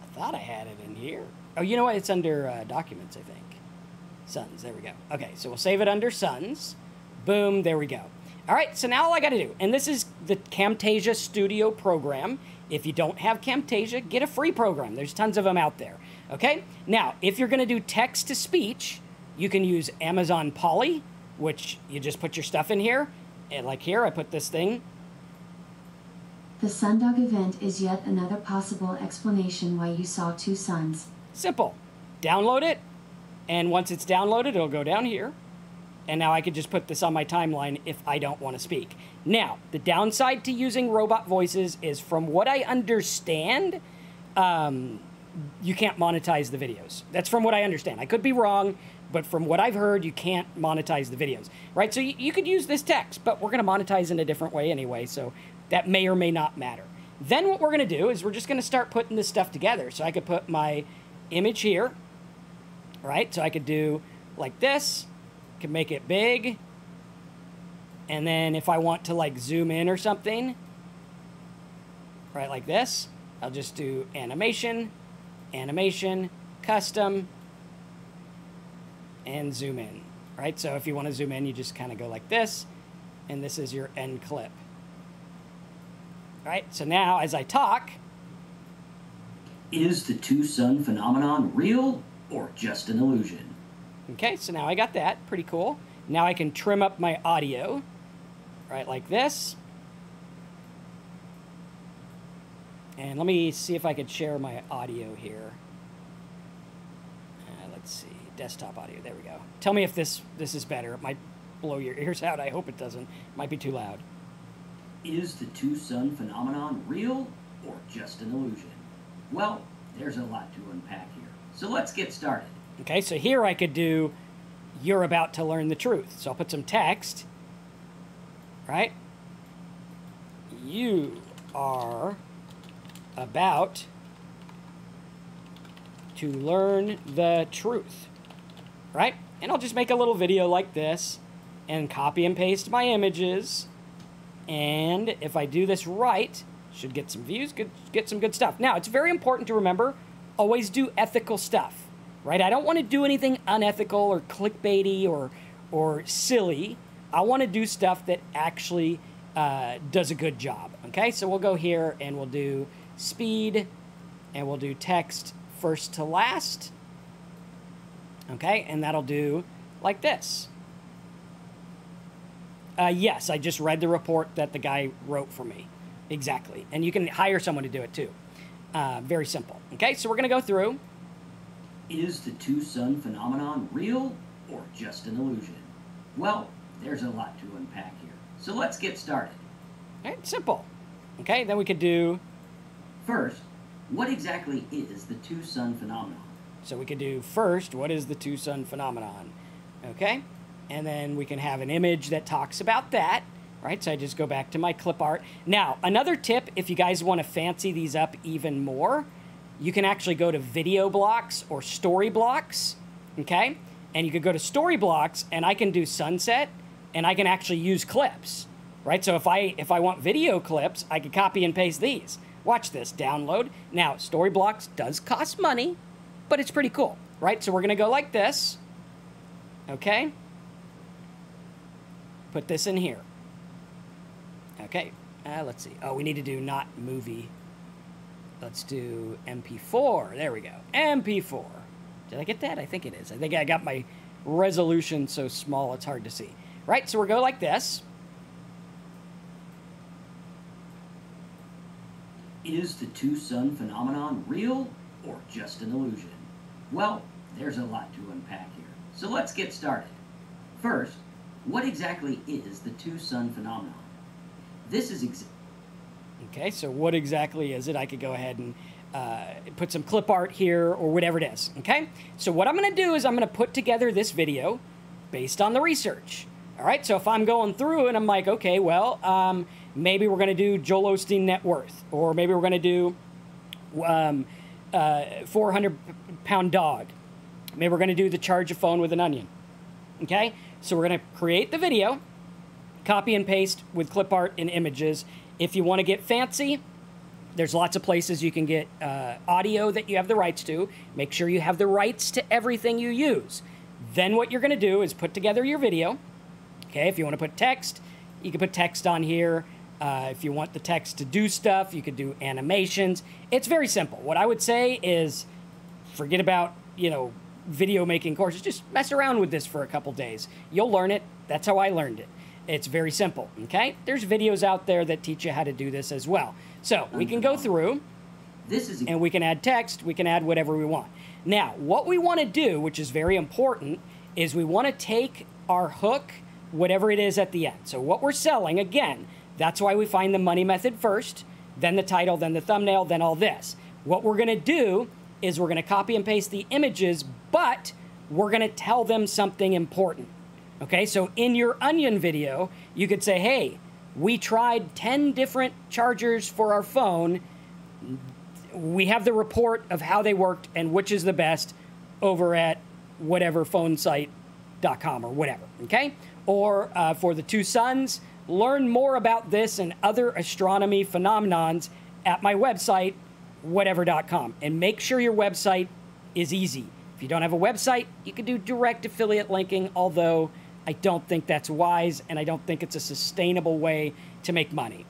I thought I had it in here. Oh, you know what? It's under uh, documents, I think. Suns, there we go. Okay, so we'll save it under suns. Boom, there we go. All right, so now all I got to do, and this is the Camtasia Studio program. If you don't have Camtasia, get a free program. There's tons of them out there, okay? Now, if you're going to do text-to-speech, you can use Amazon Poly, which you just put your stuff in here. And like here, I put this thing. The sundog event is yet another possible explanation why you saw two suns. Simple. Download it, and once it's downloaded, it'll go down here. And now I could just put this on my timeline if I don't want to speak. Now, the downside to using robot voices is, from what I understand, um, you can't monetize the videos. That's from what I understand. I could be wrong, but from what I've heard, you can't monetize the videos, right? So you, you could use this text, but we're going to monetize in a different way anyway, so that may or may not matter. Then what we're going to do is we're just going to start putting this stuff together. So I could put my image here, right? So I could do like this. Can make it big, and then if I want to like zoom in or something, right, like this, I'll just do animation, animation, custom, and zoom in, right? So if you want to zoom in, you just kind of go like this, and this is your end clip, right? So now as I talk, is the two-sun phenomenon real or just an illusion? Okay, so now I got that. Pretty cool. Now I can trim up my audio, right, like this. And let me see if I could share my audio here. Uh, let's see. Desktop audio. There we go. Tell me if this, this is better. It might blow your ears out. I hope it doesn't. It might be too loud. Is the two-sun phenomenon real or just an illusion? Well, there's a lot to unpack here. So let's get started. Okay, so here I could do, you're about to learn the truth. So I'll put some text, right? You are about to learn the truth, right? And I'll just make a little video like this and copy and paste my images. And if I do this right, should get some views, get, get some good stuff. Now, it's very important to remember, always do ethical stuff. Right? I don't want to do anything unethical or clickbaity or or silly. I want to do stuff that actually uh, does a good job. Okay, so we'll go here and we'll do speed, and we'll do text first to last. Okay, and that'll do like this. Uh, yes, I just read the report that the guy wrote for me. Exactly, and you can hire someone to do it too. Uh, very simple. Okay, so we're going to go through. Is the two-sun phenomenon real or just an illusion? Well, there's a lot to unpack here. So let's get started. All right, simple. Okay, then we could do... First, what exactly is the two-sun phenomenon? So we could do first, what is the two-sun phenomenon? Okay, and then we can have an image that talks about that. Right, so I just go back to my clip art. Now, another tip, if you guys want to fancy these up even more, you can actually go to video blocks or story blocks, okay? And you could go to story blocks, and I can do sunset, and I can actually use clips, right? So if I if I want video clips, I could copy and paste these. Watch this, download. Now, story blocks does cost money, but it's pretty cool, right? So we're gonna go like this, okay? Put this in here. Okay, uh, let's see. Oh, we need to do not movie. Let's do M P four. There we go. M P four. Did I get that? I think it is. I think I got my resolution so small it's hard to see. right? So we'll go like this. Is the two-sun phenomenon real or just an illusion? Well, there's a lot to unpack here, so let's get started. First, what exactly is the two-sun phenomenon? This is exactly... Okay, so what exactly is it? I could go ahead and uh, put some clip art here or whatever it is, okay? So what I'm going to do is I'm going to put together this video based on the research, all right? So if I'm going through and I'm like, okay, well, um, maybe we're going to do Joel Osteen net worth, or maybe we're going to do um, uh, four hundred pound dog. Maybe we're going to do the charge a phone with an onion, okay? So we're going to create the video, copy and paste with clip art and images. If you want to get fancy, there's lots of places you can get uh, audio that you have the rights to. Make sure you have the rights to everything you use. Then what you're going to do is put together your video. Okay, if you want to put text, you can put text on here. Uh, if you want the text to do stuff, you could do animations. It's very simple. What I would say is forget about, you know, video making courses. Just mess around with this for a couple days. You'll learn it. That's how I learned it. It's very simple, okay? There's videos out there that teach you how to do this as well. So we can go through, this is and we can add text, we can add whatever we want. Now, what we want to do, which is very important, is we want to take our hook, whatever it is at the end. So what we're selling, again, that's why we find the money method first, then the title, then the thumbnail, then all this. What we're going to do is we're going to copy and paste the images, but we're going to tell them something important. Okay, so in your onion video, you could say, hey, we tried ten different chargers for our phone. We have the report of how they worked and which is the best over at whatever phone site dot com or whatever, okay? Or uh, for the two suns, learn more about this and other astronomy phenomenons at my website, whatever dot com. And make sure your website is easy. If you don't have a website, you can do direct affiliate linking, although I don't think that's wise, and I don't think it's a sustainable way to make money.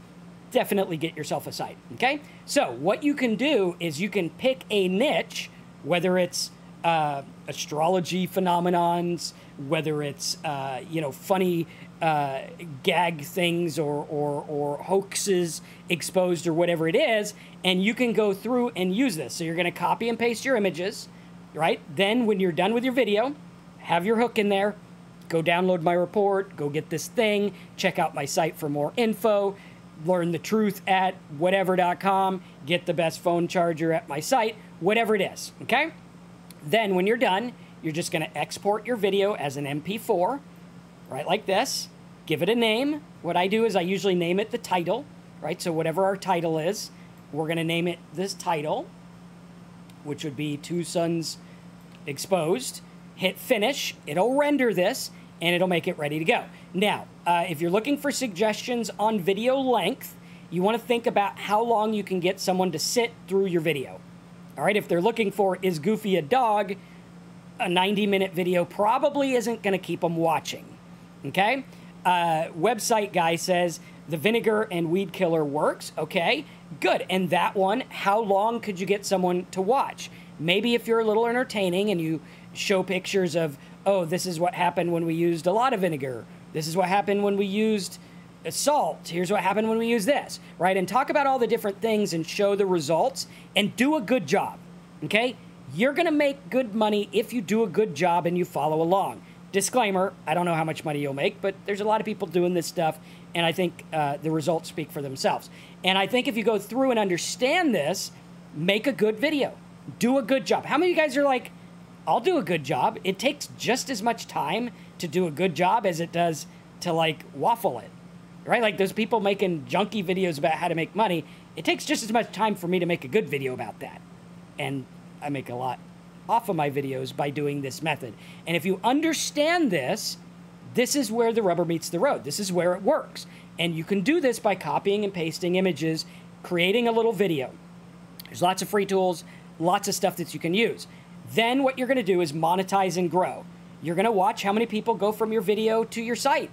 Definitely get yourself a site, okay? So what you can do is you can pick a niche, whether it's uh, astrology phenomenons, whether it's, uh, you know, funny uh, gag things or, or, or hoaxes exposed or whatever it is, and you can go through and use this. So you're going to copy and paste your images, right? Then when you're done with your video, have your hook in there. Go download my report, go get this thing, check out my site for more info, learn the truth at whatever dot com, get the best phone charger at my site, whatever it is, okay? Then when you're done, you're just gonna export your video as an M P four, right, like this, give it a name. What I do is I usually name it the title, right? So whatever our title is, we're gonna name it this title, which would be Two Suns Exposed. Hit finish, it'll render this, and it'll make it ready to go. Now, uh, if you're looking for suggestions on video length, you want to think about how long you can get someone to sit through your video. All right, if they're looking for, is Goofy a dog, a ninety minute video probably isn't going to keep them watching, okay? Uh, website guy says, the vinegar and weed killer works, okay, good. And that one, how long could you get someone to watch? Maybe if you're a little entertaining and you show pictures of, oh, this is what happened when we used a lot of vinegar. This is what happened when we used salt. Here's what happened when we used this, right? And talk about all the different things and show the results and do a good job, okay? You're going to make good money if you do a good job and you follow along. Disclaimer, I don't know how much money you'll make, but there's a lot of people doing this stuff, and I think uh, the results speak for themselves. And I think if you go through and understand this, make a good video. Do a good job. How many of you guys are like, I'll do a good job? It takes just as much time to do a good job as it does to, like, waffle it, right? Like those people making junky videos about how to make money, it takes just as much time for me to make a good video about that. And I make a lot off of my videos by doing this method. And if you understand this, this is where the rubber meets the road. This is where it works. And you can do this by copying and pasting images, creating a little video. There's lots of free tools, lots of stuff that you can use. Then what you're going to do is monetize and grow. You're going to watch how many people go from your video to your site.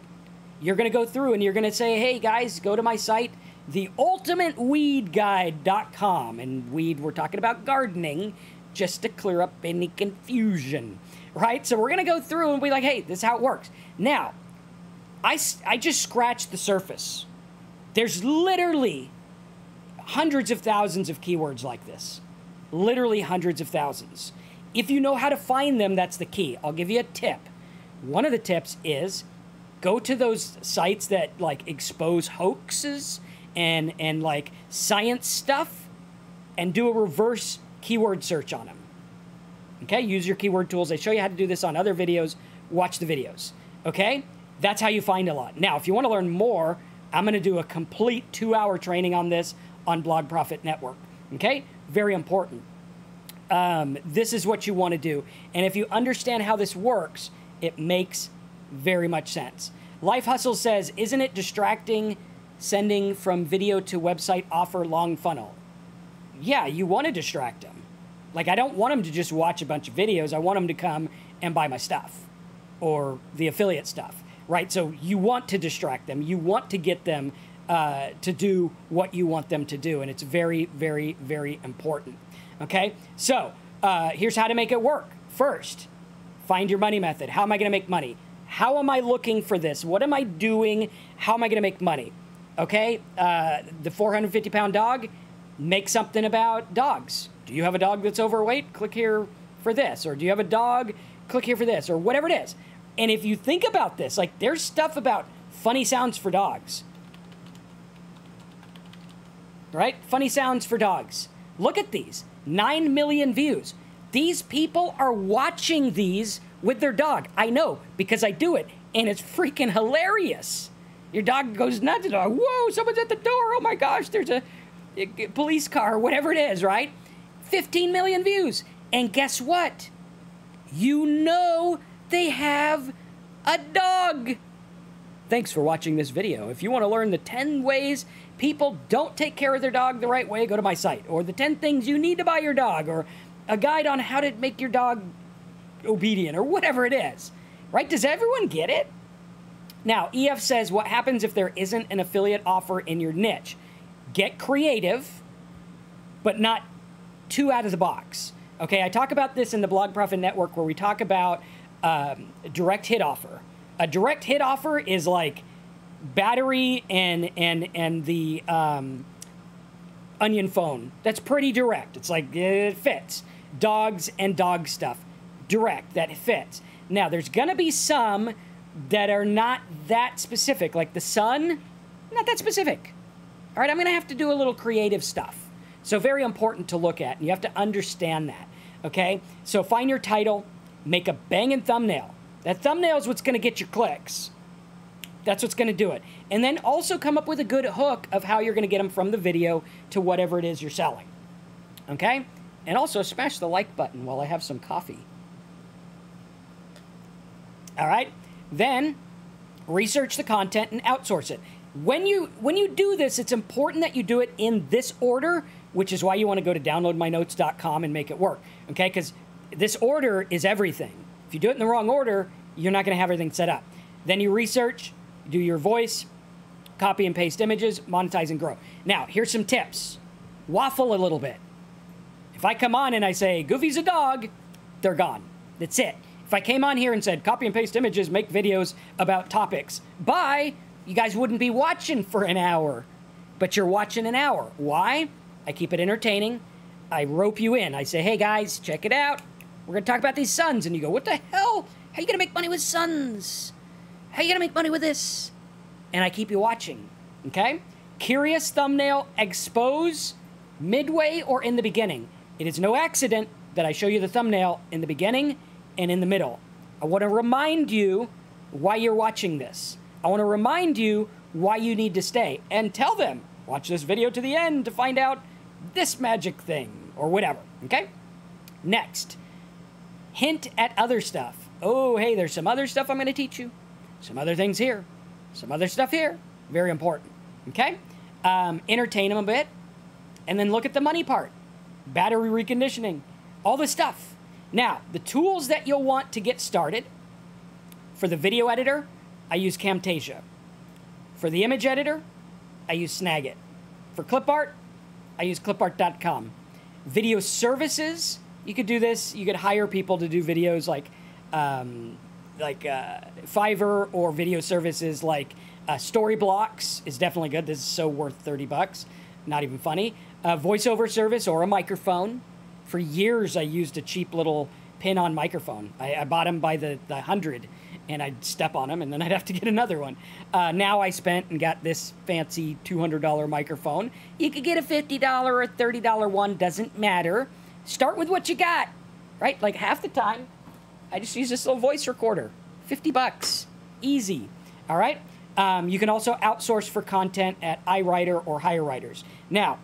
You're going to go through and you're going to say, hey guys, go to my site, the ultimate weed guide dot com. And weed, we're talking about gardening, just to clear up any confusion, right? So we're going to go through and be like, hey, this is how it works. Now, I, I just scratched the surface. There's literally hundreds of thousands of keywords like this. Literally hundreds of thousands. If you know how to find them, that's the key. I'll give you a tip. One of the tips is go to those sites that like expose hoaxes and, and like science stuff, and do a reverse keyword search on them. Okay, use your keyword tools. They show you how to do this on other videos. Watch the videos, okay? That's how you find a lot. Now, if you want to learn more, I'm going to do a complete two hour training on this on Blog Profit Network, okay? Very important. Um, this is what you want to do. And if you understand how this works, it makes very much sense. Life Hustle says, isn't it distracting sending from video to website offer long funnel? Yeah, you want to distract them. Like, I don't want them to just watch a bunch of videos. I want them to come and buy my stuff or the affiliate stuff, right? So you want to distract them. You want to get them uh, to do what you want them to do. And it's very, very, very important. Okay, so uh, here's how to make it work. First, find your money method. How am I going to make money? How am I looking for this? What am I doing? How am I going to make money? Okay, uh, the four hundred fifty pound dog, make something about dogs. Do you have a dog that's overweight? Click here for this. Or do you have a dog? Click here for this, or whatever it is. And if you think about this, like there's stuff about funny sounds for dogs, right? Funny sounds for dogs. Look at these, nine million views. These people are watching these with their dog. I know, because I do it, and it's freaking hilarious. Your dog goes nuts. Whoa, someone's at the door. Oh my gosh, there's a police car, whatever it is, right? fifteen million views. And guess what? You know they have a dog. Thanks for watching this video. If you want to learn the ten ways people don't take care of their dog the right way, go to my site. Or the ten things you need to buy your dog. Or a guide on how to make your dog obedient. Or whatever it is. Right? Does everyone get it? Now, E F says, what happens if there isn't an affiliate offer in your niche? Get creative, but not too out of the box. Okay, I talk about this in the Blog Profit Network where we talk about um, direct hit offer. A direct hit offer is like battery and and and the um, onion phone. That's pretty direct. It's like it fits. Dogs and dog stuff. Direct, that fits. Now, there's going to be some that are not that specific. Like the sun, not that specific. All right, I'm going to have to do a little creative stuff. So very important to look at, and you have to understand that, okay? So find your title, make a banging thumbnail. That thumbnail is what's going to get your clicks. That's what's going to do it. And then also come up with a good hook of how you're going to get them from the video to whatever it is you're selling, okay? And also smash the like button while I have some coffee. All right, then research the content and outsource it. When you, when you do this, it's important that you do it in this order, which is why you want to go to download my notes dot com and make it work, okay? Because this order is everything. If you do it in the wrong order, you're not going to have everything set up. Then you research, do your voice, copy and paste images, monetize and grow. Now, here's some tips. Waffle a little bit. If I come on and I say, Goofy's a dog, they're gone. That's it. If I came on here and said, copy and paste images, make videos about topics, bye. You guys wouldn't be watching for an hour, but you're watching an hour. Why? I keep it entertaining. I rope you in. I say, hey, guys, check it out. We're going to talk about these suns. And you go, what the hell? How are you going to make money with suns? How are you going to make money with this? And I keep you watching, okay? Curious thumbnail, expose midway or in the beginning. It is no accident that I show you the thumbnail in the beginning and in the middle. I want to remind you why you're watching this. I want to remind you why you need to stay and tell them, watch this video to the end to find out this magic thing or whatever, okay? Next, hint at other stuff. Oh, hey, there's some other stuff I'm going to teach you. Some other things here. Some other stuff here. Very important, okay? Um, entertain them a bit and then look at the money part. Battery reconditioning, all this stuff. Now, the tools that you'll want to get started for the video editor, I use Camtasia. For the image editor, I use Snagit. For clip art, I use clip art dot com. Video services, you could do this. You could hire people to do videos like um, like uh, Fiverr or video services like uh, Storyblocks is definitely good. This is so worth thirty bucks. Not even funny. A voiceover service or a microphone. For years, I used a cheap little pin-on microphone. I, I bought them by the, the hundred, and I'd step on them, and then I'd have to get another one. Uh, now I spent and got this fancy two hundred dollar microphone. You could get a fifty dollar or a thirty dollar one. Doesn't matter. Start with what you got, right? Like half the time, I just use this little voice recorder. fifty bucks. Easy. All right? Um, you can also outsource for content at iWriter or HireWriters. Now,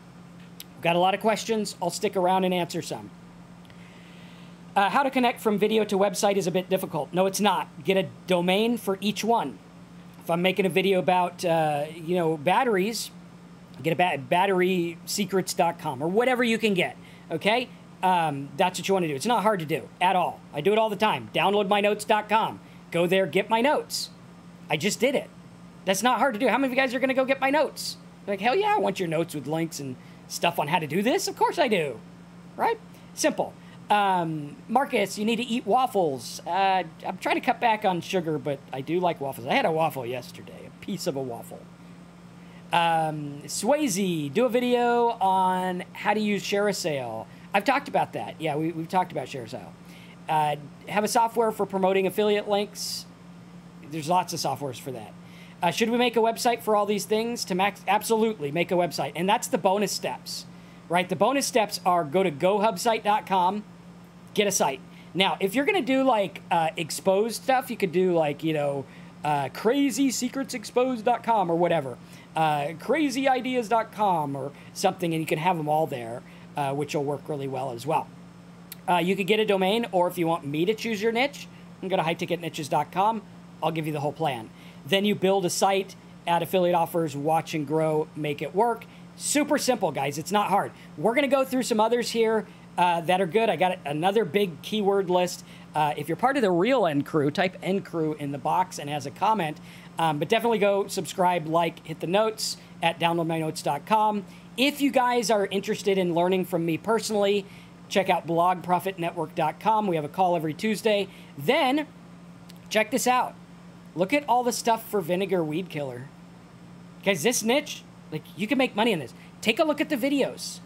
we've got a lot of questions. I'll stick around and answer some. Uh, how to connect from video to website is a bit difficult. No, it's not. Get a domain for each one. If I'm making a video about, uh, you know, batteries, get a bat battery secrets dot com or whatever you can get, okay? Um, that's what you want to do. It's not hard to do at all. I do it all the time. download my notes dot com. Go there, get my notes. I just did it. That's not hard to do. How many of you guys are going to go get my notes? You're like, hell yeah, I want your notes with links and stuff on how to do this. Of course I do, right? Simple. Um, Marcus, you need to eat waffles. Uh, I'm trying to cut back on sugar, but I do like waffles. I had a waffle yesterday, a piece of a waffle. Um, Swayze, do a video on how to use ShareASale. I've talked about that. Yeah, we, we've talked about ShareASale. Uh, have a software for promoting affiliate links. There's lots of softwares for that. Uh, should we make a website for all these things? To max, absolutely, make a website. And that's the bonus steps, right? The bonus steps are go to go hub site dot com. Get a site. Now, if you're going to do like uh, exposed stuff, you could do like, you know, uh, crazy secrets exposed dot com or whatever, uh, crazy ideas dot com or something, and you can have them all there, uh, which will work really well as well. Uh, you could get a domain, or if you want me to choose your niche, you can go to high ticket niches dot com. I'll give you the whole plan. Then you build a site, add affiliate offers, watch and grow, make it work. Super simple, guys. It's not hard. We're going to go through some others here. Uh, that are good. I got another big keyword list. Uh, if you're part of the real N Crew, type N Crew in the box and as a comment. Um, but definitely go subscribe, like, hit the notes at download my notes dot com. If you guys are interested in learning from me personally, check out blog profit network dot com. We have a call every Tuesday. Then check this out. Look at all the stuff for Vinegar Weed Killer. Guys, this niche, like you can make money in this. Take a look at the videos.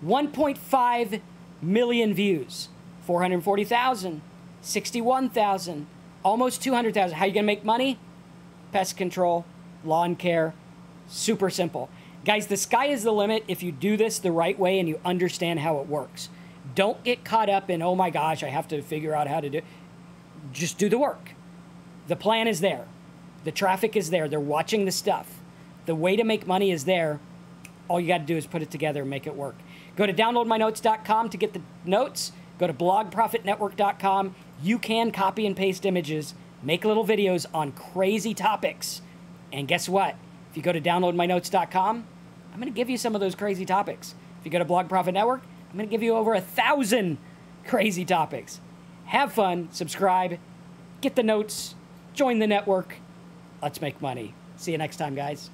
one point five million views, four hundred forty thousand, sixty-one thousand, almost two hundred thousand. How are you going to make money? Pest control, lawn care, super simple. Guys, the sky is the limit if you do this the right way and you understand how it works. Don't get caught up in, oh my gosh, I have to figure out how to do it. Just do the work. The plan is there. The traffic is there. They're watching the stuff. The way to make money is there. All you got to do is put it together and make it work. Go to download my notes dot com to get the notes. Go to blog profit network dot com. You can copy and paste images, make little videos on crazy topics. And guess what? If you go to download my notes dot com, I'm going to give you some of those crazy topics. If you go to Blog Profit Network, I'm going to give you over a thousand crazy topics. Have fun, subscribe, get the notes, join the network. Let's make money. See you next time, guys.